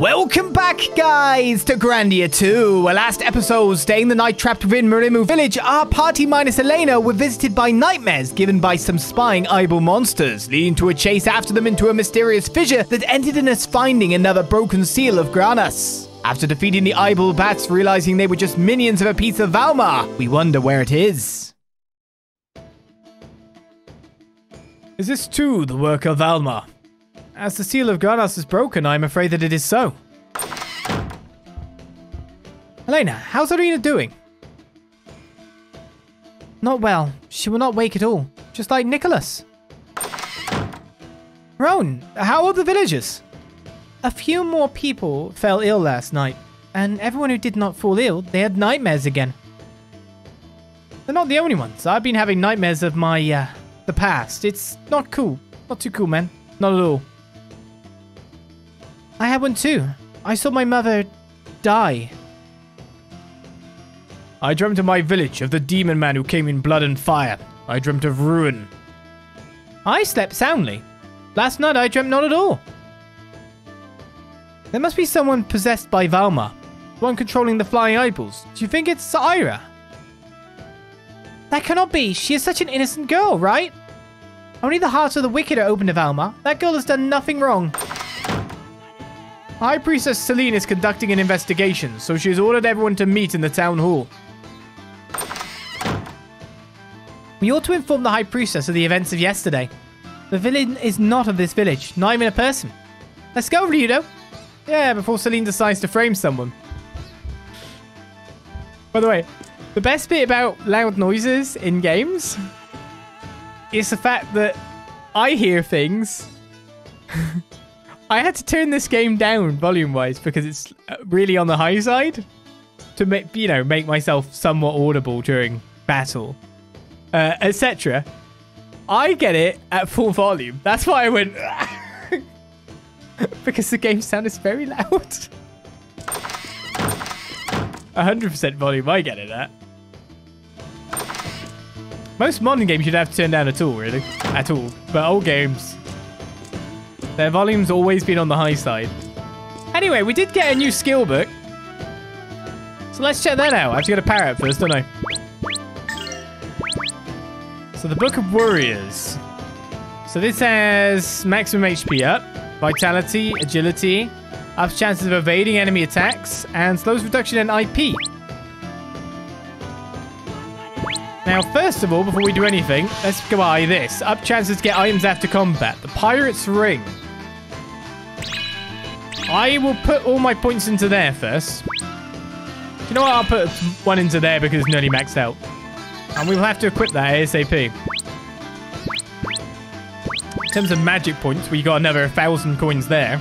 Welcome back, guys, to Grandia 2. Our last episode, staying the night trapped within Mirumu Village, our party minus Elena were visited by nightmares given by some spying eyeball monsters, leading to a chase after them into a mysterious fissure that ended in us finding another broken seal of Granas. After defeating the eyeball bats, realizing they were just minions of a piece of Valmar, we wonder where it is. Is this too the work of Valmar? As the seal of Gardas is broken, I am afraid that it is so. Elena, how's Aira doing? Not well. She will not wake at all. Just like Nicholas. Roan, how are the villagers? A few more people fell ill last night, and everyone who did not fall ill, they had nightmares again. They're not the only ones. I've been having nightmares of my, the past. It's not cool. Not too cool, man. Not at all. I had one too. I saw my mother die. I dreamt of my village, of the demon man who came in blood and fire. I dreamt of ruin. I slept soundly. Last night I dreamt not at all. There must be someone possessed by Valmar. One controlling the flying eyeballs. Do you think it's Aira? That cannot be. She is such an innocent girl, right? Only the hearts of the wicked are open to Valmar. That girl has done nothing wrong. High Priestess Selene is conducting an investigation, so she has ordered everyone to meet in the town hall. We ought to inform the High Priestess of the events of yesterday. The villain is not of this village, not even a person. Let's go, Ryudo. Yeah, before Selene decides to frame someone. By the way, the best bit about loud noises in games is the fact that I hear things. I had to turn this game down volume-wise because it's really on the high side to make, you know, make myself somewhat audible during battle, etc. I get it at full volume. That's why I went because the game sound is very loud. 100% volume. I get it at. Most modern games you don't have to turn down at all, really, at all. But old games, their volume's always been on the high side. Anyway, we did get a new skill book. So let's check that out. I have to get a parrot first, don't I? So the Book of Warriors. So this has maximum HP up, vitality, agility, ups chances of evading enemy attacks, and slows reduction in IP. Now, first of all, before we do anything, let's go buy this. Up chances to get items after combat. The Pirate's Ring. I will put all my points into there first. You know what? I'll put one into there because it's nearly maxed out. And we will have to equip that ASAP. In terms of magic points, we got another 1,000 coins there.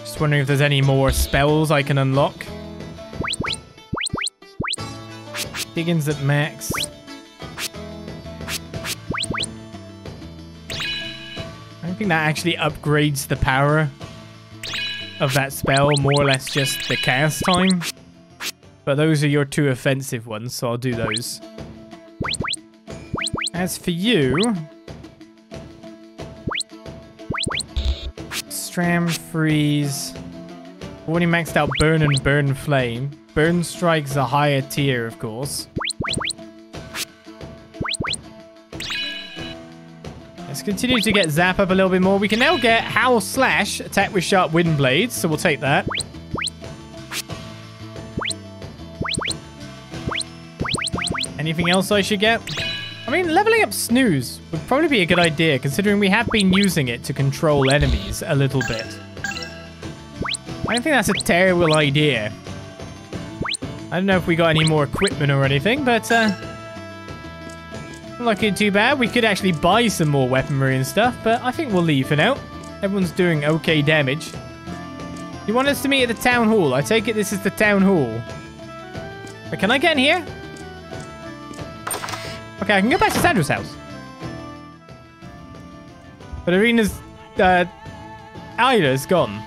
Just wondering if there's any more spells I can unlock. Diggins at max. I don't think that actually upgrades the power of that spell, more or less just the cast time. But those are your two offensive ones, so I'll do those. As for you, Stram, Freeze. Already maxed out Burn and Burn Flame. Burn Strike's a higher tier, of course. Let's continue to get Zap up a little bit more. We can now get Howl Slash, attack with sharp wind blades, so we'll take that. Anything else I should get? I mean, leveling up Snooze would probably be a good idea, considering we have been using it to control enemies a little bit. I don't think that's a terrible idea. I don't know if we got any more equipment or anything, but not looking too bad. We could actually buy some more weaponry and stuff, but I think we'll leave for now. Everyone's doing okay damage. You want us to meet at the town hall? I take it this is the town hall. But can I get in here? Okay, I can go back to Sandra's house. But Arena's Aira's gone.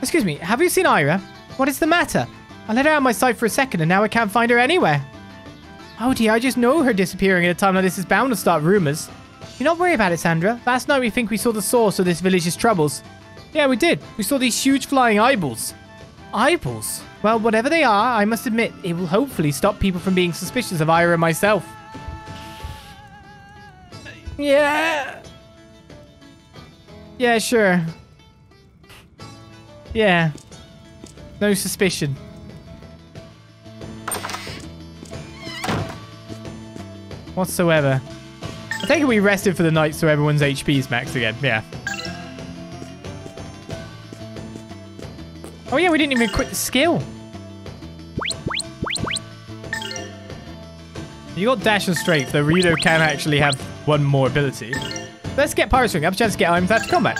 Excuse me, have you seen Aira? What is the matter? I let her out of my sight for a second, and now I can't find her anywhere. Oh dear, I just know her disappearing at a time like this is bound to start rumors. You're not worried about it, Sandra. Last night we think we saw the source of this village's troubles. Yeah, we did. We saw these huge flying eyeballs. Eyeballs? Well, whatever they are, I must admit, it will hopefully stop people from being suspicious of Aira and myself. Yeah. Yeah, sure. Yeah. No suspicion. Whatsoever. I think we rested for the night so everyone's HP is maxed again. Yeah. Oh yeah, we didn't even equip the skill. You got dash and strength, though Ryudo can actually have one more ability. Let's get Pirate Swing. I have a chance to get arms after combat.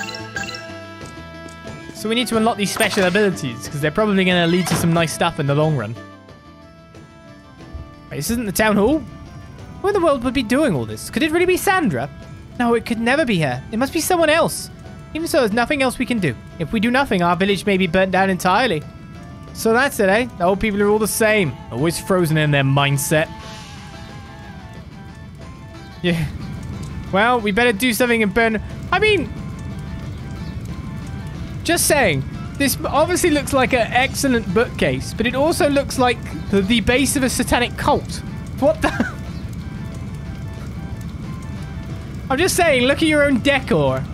So we need to unlock these special abilities, because they're probably going to lead to some nice stuff in the long run. Wait, this isn't the town hall? Who in the world would be doing all this? Could it really be Sandra? No, it could never be her. It must be someone else. Even so, there's nothing else we can do. If we do nothing, our village may be burnt down entirely. So that's it, eh? The old people are all the same. Always frozen in their mindset. Yeah. Well, we better do something and burn... I mean... Just saying. This obviously looks like an excellent bookcase, but it also looks like the base of a satanic cult. What the... I'm just saying, look at your own decor.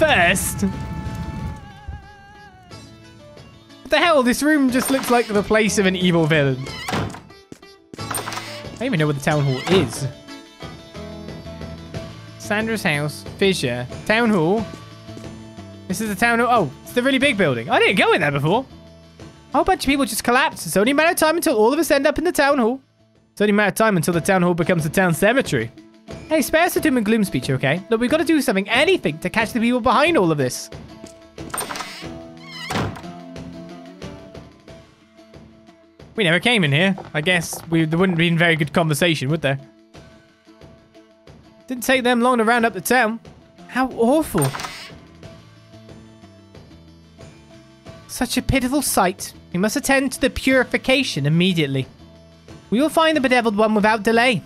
First. What the hell? This room just looks like the place of an evil villain. I don't even know where the town hall is. Sandra's house, Fisher, town hall. This is the town hall. Oh, it's the really big building. I didn't go in there before. A whole bunch of people just collapsed. It's only a matter of time until all of us end up in the town hall. It's only a matter of time until the town hall becomes the town cemetery. Hey, spare us a doom and gloom speech, okay? Look, we've got to do something, anything, to catch the people behind all of this. We never came in here. I guess there wouldn't be in very good conversation, would there? Didn't take them long to round up the town. How awful. Such a pitiful sight. We must attend to the purification immediately. We will find the bedeviled one without delay.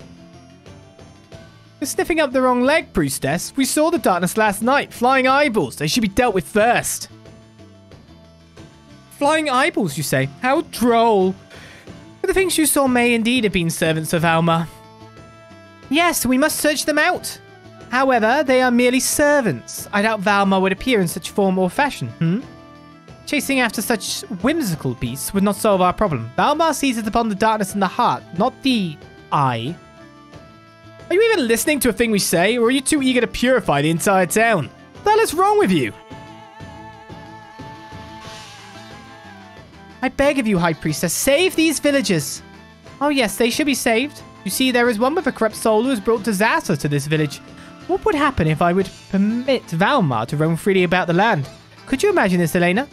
You're sniffing up the wrong leg, priestess. We saw the darkness last night. Flying eyeballs. They should be dealt with first. Flying eyeballs, you say? How droll. But the things you saw may indeed have been servants of Valmar. Yes, we must search them out. However, they are merely servants. I doubt Valmar would appear in such form or fashion, Chasing after such whimsical beasts would not solve our problem. Valmar seizes upon the darkness in the heart, not the eye. Are you even listening to a thing we say, or are you too eager to purify the entire town? What the hell is wrong with you? I beg of you, High Priestess, save these villagers. Oh yes, they should be saved. You see, there is one with a corrupt soul who has brought disaster to this village. What would happen if I would permit Valmar to roam freely about the land? Could you imagine this, Elena?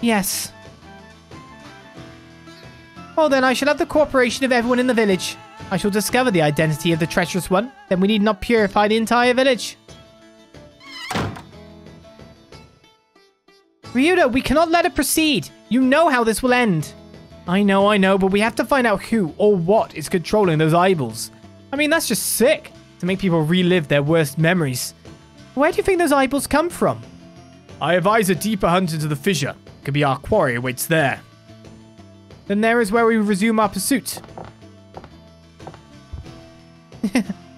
Yes. Well then, I shall have the cooperation of everyone in the village. I shall discover the identity of the treacherous one. Then we need not purify the entire village. Ryudo, we cannot let it proceed. You know how this will end. I know, but we have to find out who or what is controlling those eyeballs. I mean, that's just sick. To make people relive their worst memories. Where do you think those eyeballs come from? I advise a deeper hunt into the fissure. Could be our quarry awaits there. Then there is where we resume our pursuit.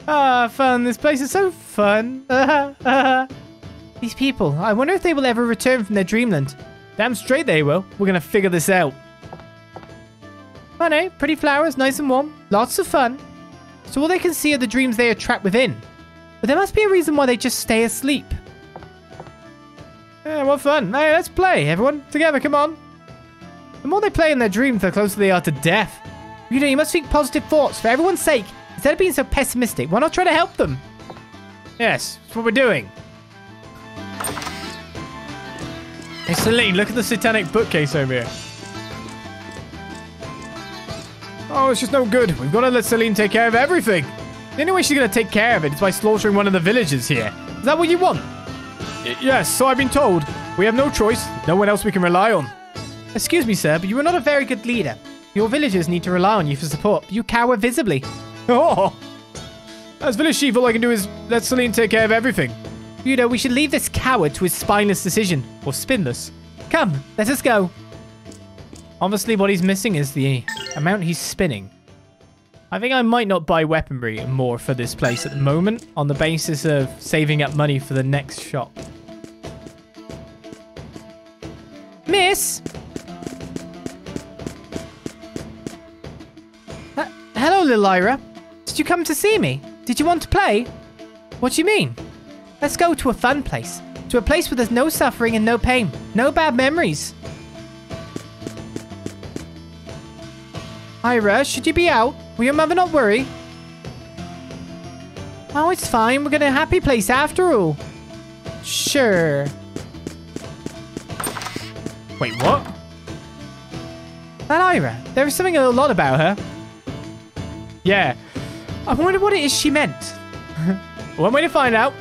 Ah, fun. This place is so fun. These people, I wonder if they will ever return from their dreamland. Damn straight they will. We're going to figure this out. Fun, eh? Pretty flowers, nice and warm. Lots of fun. So all they can see are the dreams they are trapped within. But there must be a reason why they just stay asleep. Yeah, what fun. Hey, let's play, everyone. Together, come on. The more they play in their dreams, the closer they are to death. You know, you must think positive thoughts for everyone's sake. Instead of being so pessimistic, why not try to help them? Yes, that's what we're doing. Hey, Selene, look at the satanic bookcase over here. Oh, it's just no good. We've got to let Selene take care of everything. The only way she's going to take care of it is by slaughtering one of the villagers here. Is that what you want? Yes, so I've been told. We have no choice. No one else we can rely on. Excuse me, sir, but you are not a very good leader. Your villagers need to rely on you for support, but you cower visibly. Oh! As village chief, all I can do is let Selene take care of everything. You know, we should leave this coward to his spineless decision. Or spinless. Come, let us go. Obviously, what he's missing is the amount he's spinning. I think I might not buy weaponry more for this place at the moment, on the basis of saving up money for the next shop. Miss? Hello, little Aira. Did you come to see me? Did you want to play? What do you mean? Let's go to a fun place. To a place where there's no suffering and no pain. No bad memories. Aira, should you be out? Will your mother not worry? Oh, it's fine. We're going to a happy place after all. Sure. Wait, what? That Aira. There is something a lot about her. Yeah. I wonder what it is she meant. One way to find out.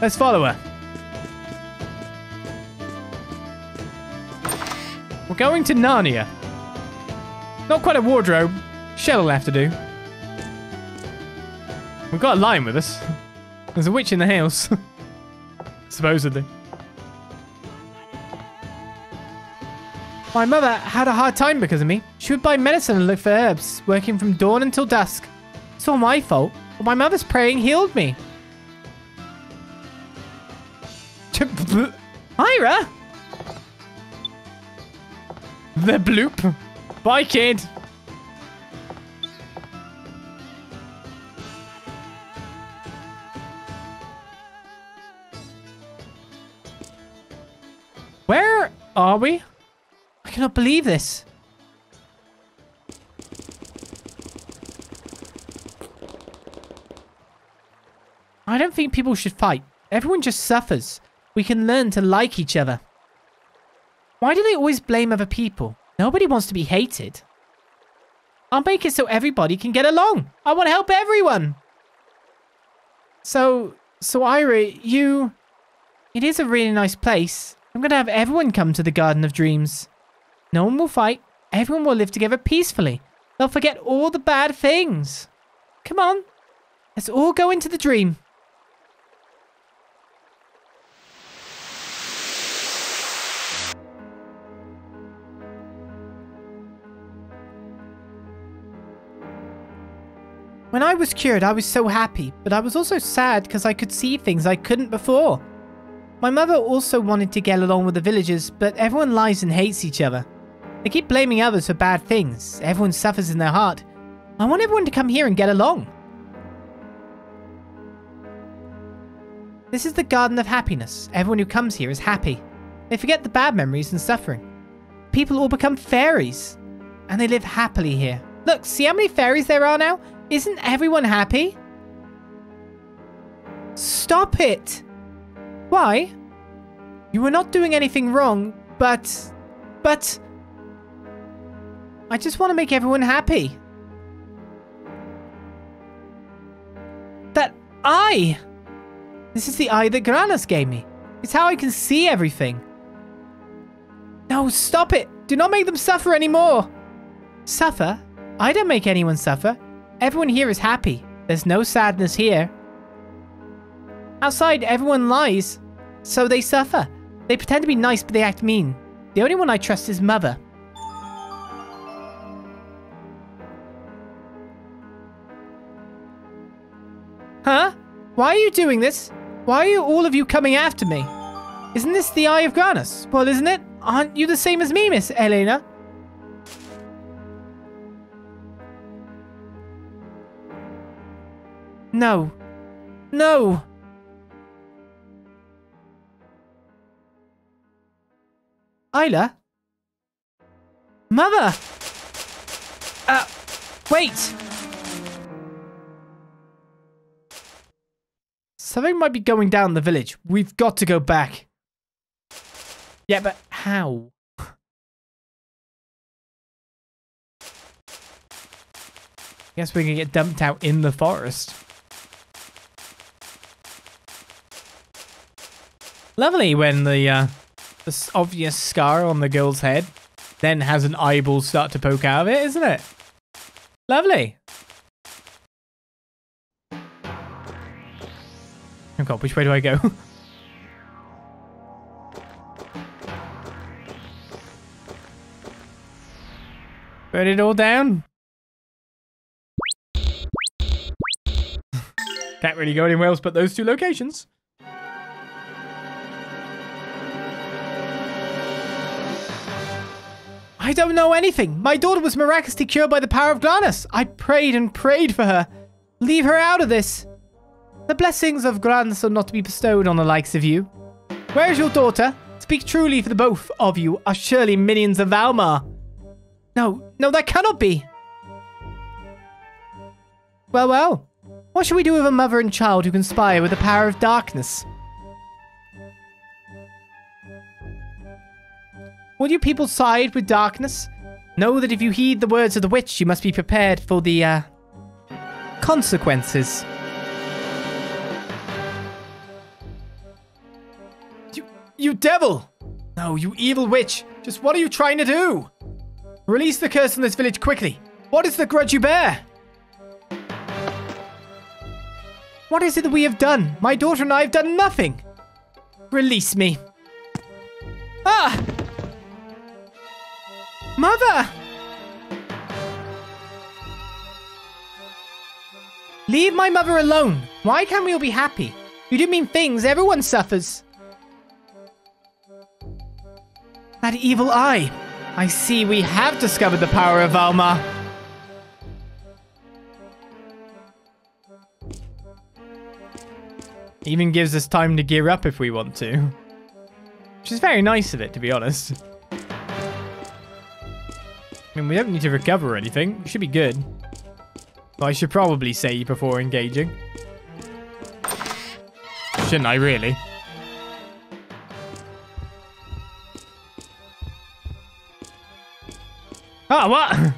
Let's follow her. We're going to Narnia. Not quite a wardrobe. Shell'll have to do. We've got a lion with us. There's a witch in the house. Supposedly. My mother had a hard time because of me. She would buy medicine and look for herbs, working from dawn until dusk. It's all my fault, but my mother's praying healed me. Aira? The bloop. Bye, kid. Where are we? I cannot believe this. I don't think people should fight. Everyone just suffers. We can learn to like each other. Why do they always blame other people? Nobody wants to be hated. I'll make it so everybody can get along. I want to help everyone. So Aira, you... It is a really nice place. I'm going to have everyone come to the Garden of Dreams. No one will fight. Everyone will live together peacefully. They'll forget all the bad things. Come on. Let's all go into the dream. When I was cured, I was so happy, but I was also sad because I could see things I couldn't before. My mother also wanted to get along with the villagers, but everyone lies and hates each other. They keep blaming others for bad things. Everyone suffers in their heart. I want everyone to come here and get along. This is the Garden of Happiness. Everyone who comes here is happy. They forget the bad memories and suffering. People all become fairies, and they live happily here. Look, see how many fairies there are now? Isn't everyone happy? Stop it! Why? You were not doing anything wrong, but... I just want to make everyone happy. That eye! This is the eye that Granas gave me. It's how I can see everything. No, stop it! Do not make them suffer anymore! Suffer? I don't make anyone suffer. Everyone here is happy. There's no sadness here. Outside, everyone lies, so they suffer. They pretend to be nice, but they act mean. The only one I trust is Mother. Huh? Why are you doing this? Why are all of you coming after me? Isn't this the Eye of Granas? Well, isn't it? Aren't you the same as me, Miss Elena? No. No! Aira? Mother! Wait! Something might be going down in the village. We've got to go back. Yeah, but how? Guess we're gonna get dumped out in the forest. Lovely when the obvious scar on the girl's head then has an eyeball start to poke out of it, isn't it? Lovely. Oh god, which way do I go? Burn it all down? Can't really go anywhere else but those two locations. I don't know anything. My daughter was miraculously cured by the power of Granas. I prayed and prayed for her. Leave her out of this. The blessings of Granas are not to be bestowed on the likes of you. Where is your daughter? Speak truly, for the both of you are surely minions of Valmar. No, that cannot be. Well. What should we do with a mother and child who conspire with the power of darkness? Will you people side with darkness? Know that if you heed the words of the witch, you must be prepared for the, consequences. You devil! No, you evil witch! Just what are you trying to do? Release the curse on this village quickly! What is the grudge you bear? What is it that we have done? My daughter and I have done nothing! Release me! Ah! Mother! Leave my mother alone! Why can't we all be happy? You do mean things, everyone suffers! That evil eye! I see we have discovered the power of Valmar. Even gives us time to gear up if we want to. Which is very nice of it, to be honest. I mean, we don't need to recover or anything. We should be good. But I should probably save before engaging. Shouldn't I, really? Oh, what?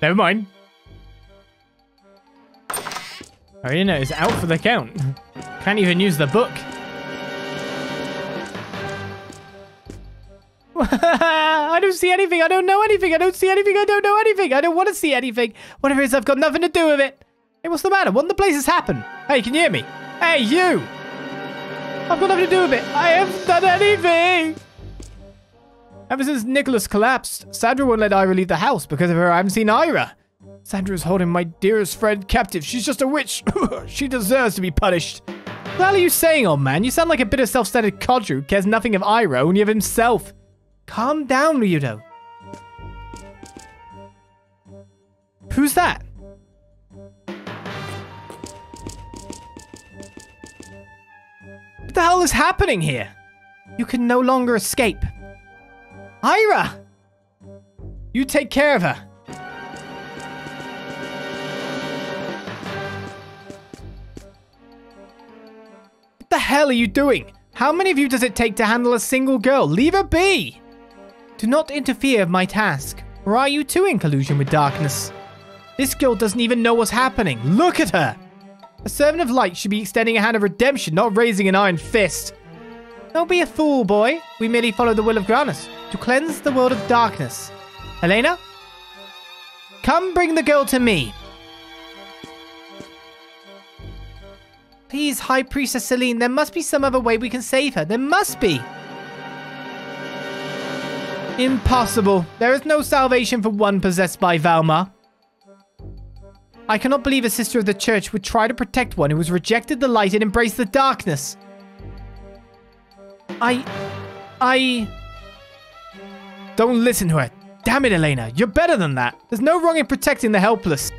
Never mind. Arena is out for the count. Can't even use the book. I don't see anything. I don't know anything. I don't see anything. I don't know anything. I don't want to see anything. Whatever it is, I've got nothing to do with it. Hey, what's the matter? What in the place has happened? Hey, can you hear me? Hey, you! I've got nothing to do with it. I haven't done anything! Ever since Nicholas collapsed, Sandra won't let Aira leave the house. Because of her, I haven't seen Aira. Sandra's holding my dearest friend captive. She's just a witch. She deserves to be punished. What the hell are you saying, old man? You sound like a bit of self-centered codger who cares nothing of Aira, only of himself. Calm down, Ryudo. Who's that? What the hell is happening here? You can no longer escape. Aira! You take care of her. What the hell are you doing? How many of you does it take to handle a single girl? Leave her be! Do not interfere with my task, or are you too in collusion with darkness? This girl doesn't even know what's happening. Look at her! A servant of light should be extending a hand of redemption, not raising an iron fist. Don't be a fool, boy. We merely follow the will of Granas to cleanse the world of darkness. Elena? Come bring the girl to me. Please, High Priestess Selene, there must be some other way we can save her. There must be. Impossible. There is no salvation for one possessed by Valmar. I cannot believe a sister of the church would try to protect one who has rejected the light and embraced the darkness. I don't listen to her. Damn it, Elena. You're better than that. There's no wrong in protecting the helpless.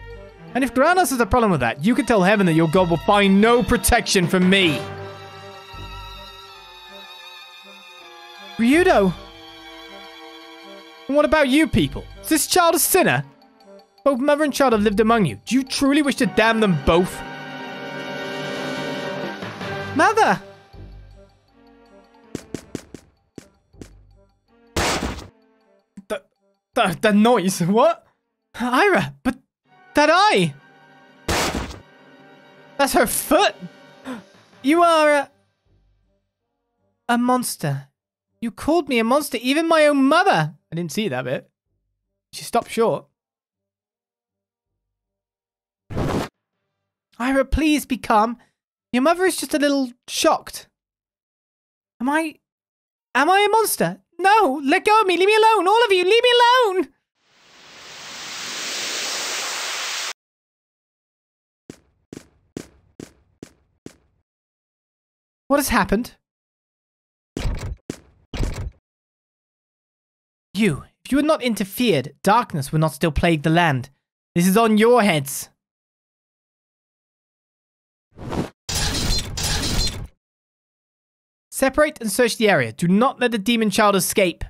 And if Granas has a problem with that, you can tell heaven that your god will find no protection from me. Ryudo? And what about you people? Is this child a sinner? Both mother and child have lived among you. Do you truly wish to damn them both? Mother! The noise, what? Aira, but that eye! That's her foot! You are a monster. You called me a monster, even my own mother! I didn't see that bit. She stopped short. Aira, please be calm. Your mother is just a little shocked. Am I a monster? No! Let go of me! Leave me alone! All of you! Leave me alone! What has happened? You. If you had not interfered, darkness would not still plague the land. This is on your heads. Separate and search the area. Do not let the demon child escape.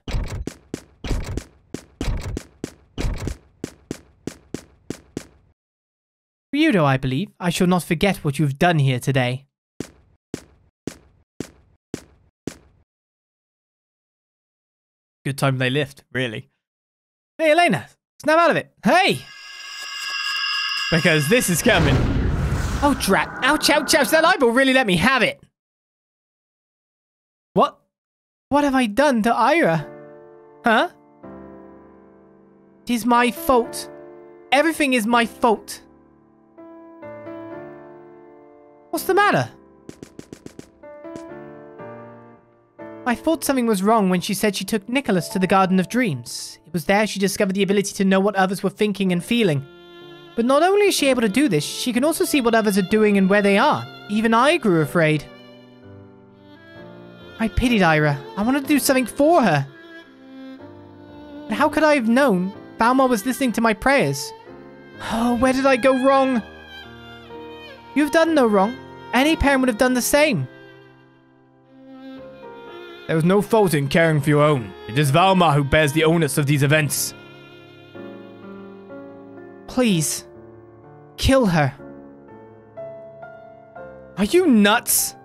Ryudo, I believe. I shall not forget what you have done here today. Good time they lift, really. Hey, Elena, snap out of it. Hey! Because this is coming. Oh, drat. Ouch, ouch, ouch. That eyeball really let me have it. What? What have I done to Aira? Huh? It is my fault. Everything is my fault. What's the matter? I thought something was wrong when she said she took Nicholas to the Garden of Dreams. It was there she discovered the ability to know what others were thinking and feeling. But not only is she able to do this, she can also see what others are doing and where they are. Even I grew afraid. I pitied Aira. I wanted to do something for her. But how could I have known? Valmar was listening to my prayers. Oh, where did I go wrong? You've done no wrong. Any parent would have done the same. There was no fault in caring for your own. It is Valmar who bears the onus of these events. Please, kill her. Are you nuts?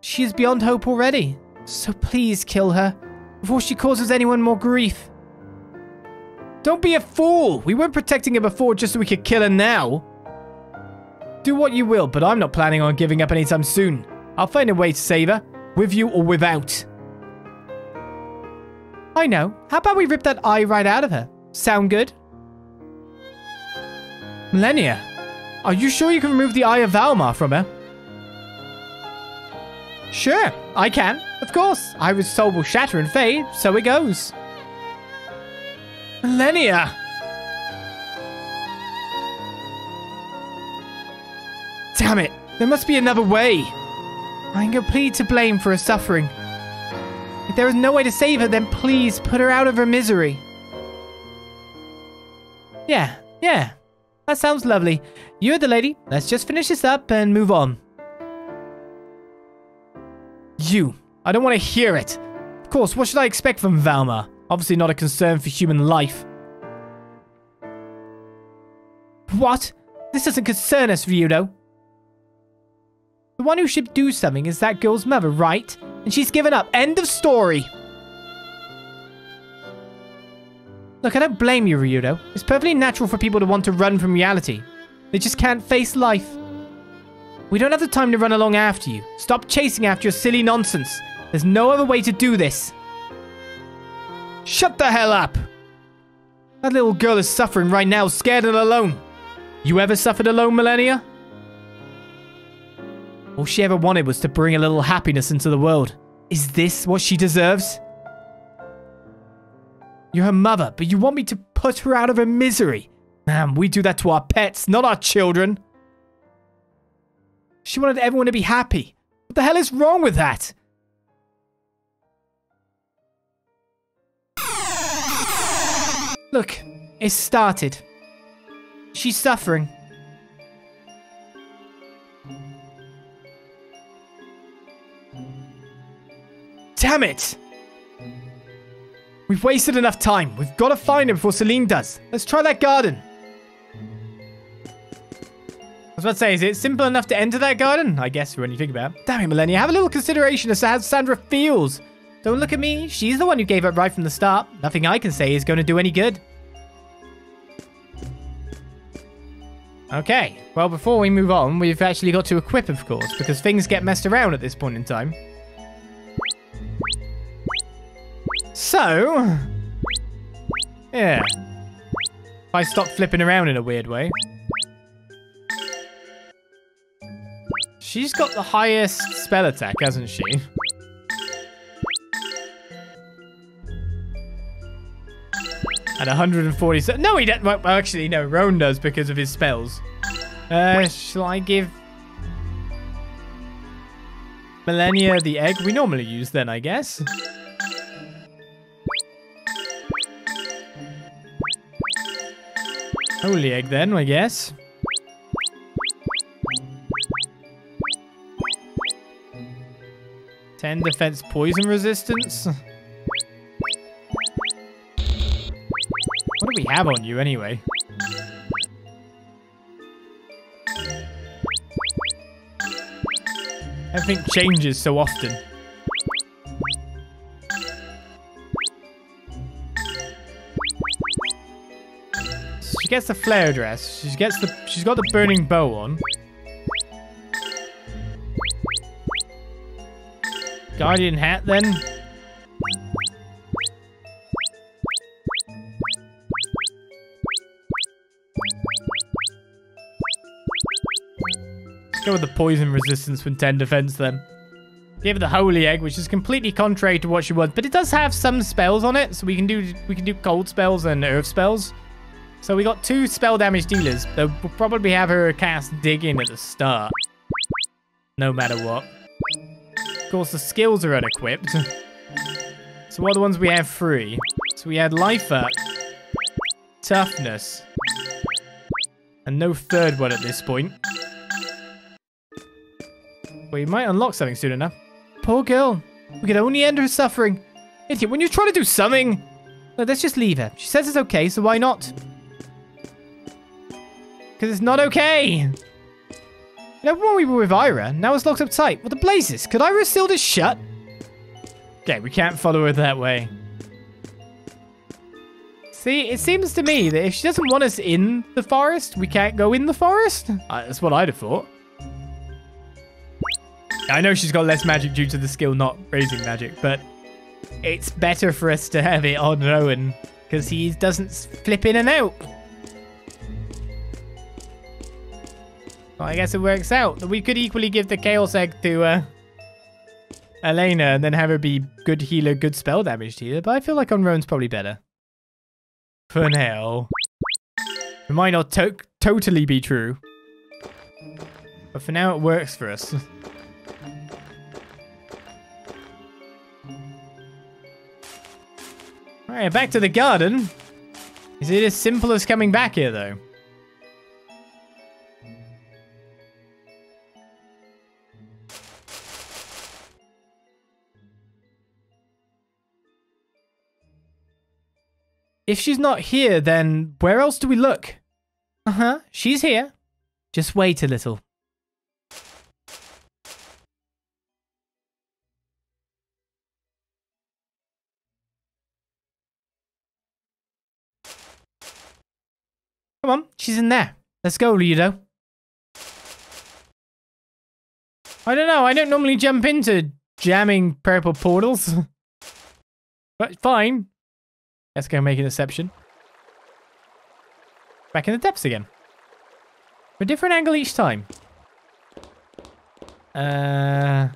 She is beyond hope already, so please kill her before she causes anyone more grief. Don't be a fool. We weren't protecting her before just so we could kill her now. Do what you will, but I'm not planning on giving up anytime soon. I'll find a way to save her. With you or without. I know. How about we rip that eye right out of her? Sound good? Millennia, are you sure you can remove the eye of Valmar from her? Sure, I can. Of course. Iris' soul will shatter and fade, so it goes. Millennia! Damn it. There must be another way. I am completely to blame for her suffering. If there is no way to save her, then please put her out of her misery. Yeah. That sounds lovely. You're the lady. Let's just finish this up and move on. You. I don't want to hear it. Of course, what should I expect from Valmar? Obviously not a concern for human life. What? This doesn't concern us, Ryudo. The one who should do something is that girl's mother, right? And she's given up. End of story. Look, I don't blame you, Ryudo. It's perfectly natural for people to want to run from reality. They just can't face life. We don't have the time to run along after you. Stop chasing after your silly nonsense. There's no other way to do this. Shut the hell up! That little girl is suffering right now, scared and alone. You ever suffered alone, Millennia? All she ever wanted was to bring a little happiness into the world. Is this what she deserves? You're her mother, but you want me to put her out of her misery. Man, we do that to our pets, not our children. She wanted everyone to be happy. What the hell is wrong with that? Look, it started. She's suffering. Damn it! We've wasted enough time. We've got to find him before Selene does. Let's try that garden. I was about to say, is it simple enough to enter that garden? I guess, when you think about it. Damn it, Millennia. Have a little consideration as to how Sandra feels. Don't look at me. She's the one who gave up right from the start. Nothing I can say is going to do any good. Okay. Well, before we move on, we've actually got to equip, of course, because things get messed around at this point in time. So, yeah, if I stop flipping around in a weird way. She's got the highest spell attack, hasn't she? And 147. No, he doesn't. Well, actually, no. Roan does because of his spells. Shall I give Millennia the egg we normally use then, I guess? Holy egg then, I guess. Ten defense poison resistance. What do we have on you anyway? Everything changes so often. She gets the flare dress. She's got the burning bow on. Guardian hat then. Go with the poison resistance from 10 defense then. Give it the holy egg, which is completely contrary to what she wants, but it does have some spells on it, so we can do cold spells and earth spells. So we got two spell damage dealers. Though we'll probably have her cast dig in at the start, no matter what. Of course, the skills are unequipped. So what are the ones we have free? So we had life up, toughness, and no third one at this point. We might unlock something soon enough. Poor girl. We can only end her suffering. Idiot, when you try to do something... Let's just leave her. She says it's okay, so why not? Because it's not okay. Remember when we were with Aira? Now it's locked up tight. What the blazes? Could Aira still just shut? Okay, we can't follow her that way. See, it seems to me that if she doesn't want us in the forest, we can't go in the forest. That's what I'd have thought. I know she's got less magic due to the skill not raising magic, but it's better for us to have it on Rowan because he doesn't flip in and out. Well, I guess it works out. We could equally give the Chaos Egg to Elena and then have her be good healer, good spell damage healer, but I feel like on Rowan's probably better. For now. It might not totally be true, but for now it works for us. Alright, back to the garden. Is it as simple as coming back here, though? If she's not here, then where else do we look? Uh-huh, she's here. Just wait a little. Come on, she's in there. Let's go, Ryudo. I don't know. I don't normally jump into jamming purple portals. But fine. Let's go make an exception. Back in the depths again. For a different angle each time. Hello.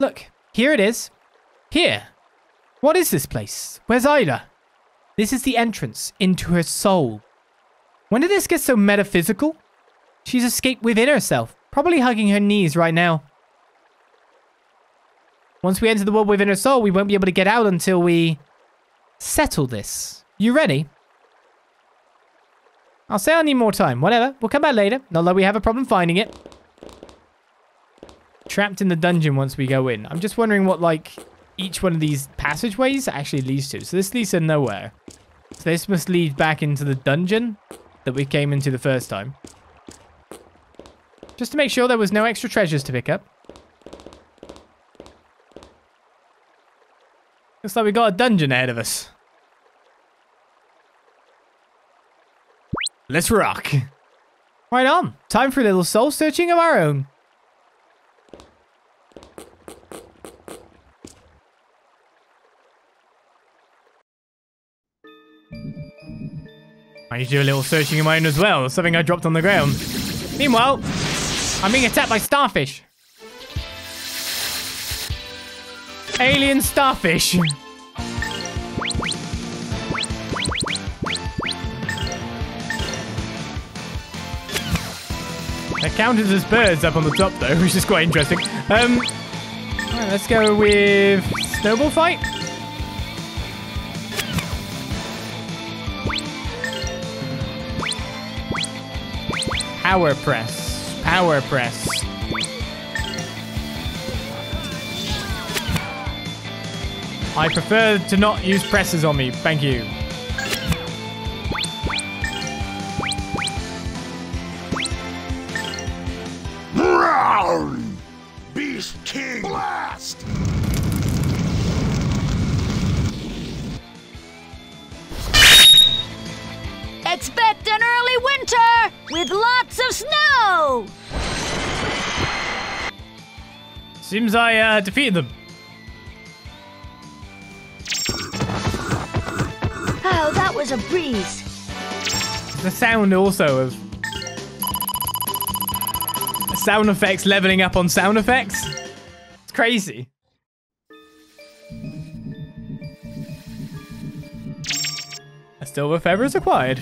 Look, here it is. Here. What is this place? Where's Aira? This is the entrance into her soul. When did this get so metaphysical? She's escaped within herself, probably hugging her knees right now. Once we enter the world within her soul, we won't be able to get out until we settle this. You ready? I'll say I need more time. Whatever. We'll come back later, not that we have a problem finding it. Trapped in the dungeon once we go in. I'm just wondering what, like... each one of these passageways actually leads to. So this leads to nowhere. So this must lead back into the dungeon that we came into the first time. Just to make sure there was no extra treasures to pick up. Looks like we got a dungeon ahead of us. Let's rock. Right on. Time for a little soul searching of our own. I need to do a little searching of my own as well. Something I dropped on the ground. Meanwhile, I'm being attacked by starfish. Alien starfish. They're counted as birds up on the top though, which is quite interesting. Right, let's go with snowball fight. Power press. Power press. I prefer to not use presses on me. Thank you. Brown! Beast King! Blast! Expect an early winter with lots of snow! Seems I defeated them. Oh, that was a breeze. The sound also of... sound effects leveling up on sound effects. It's crazy. A silver feather is acquired.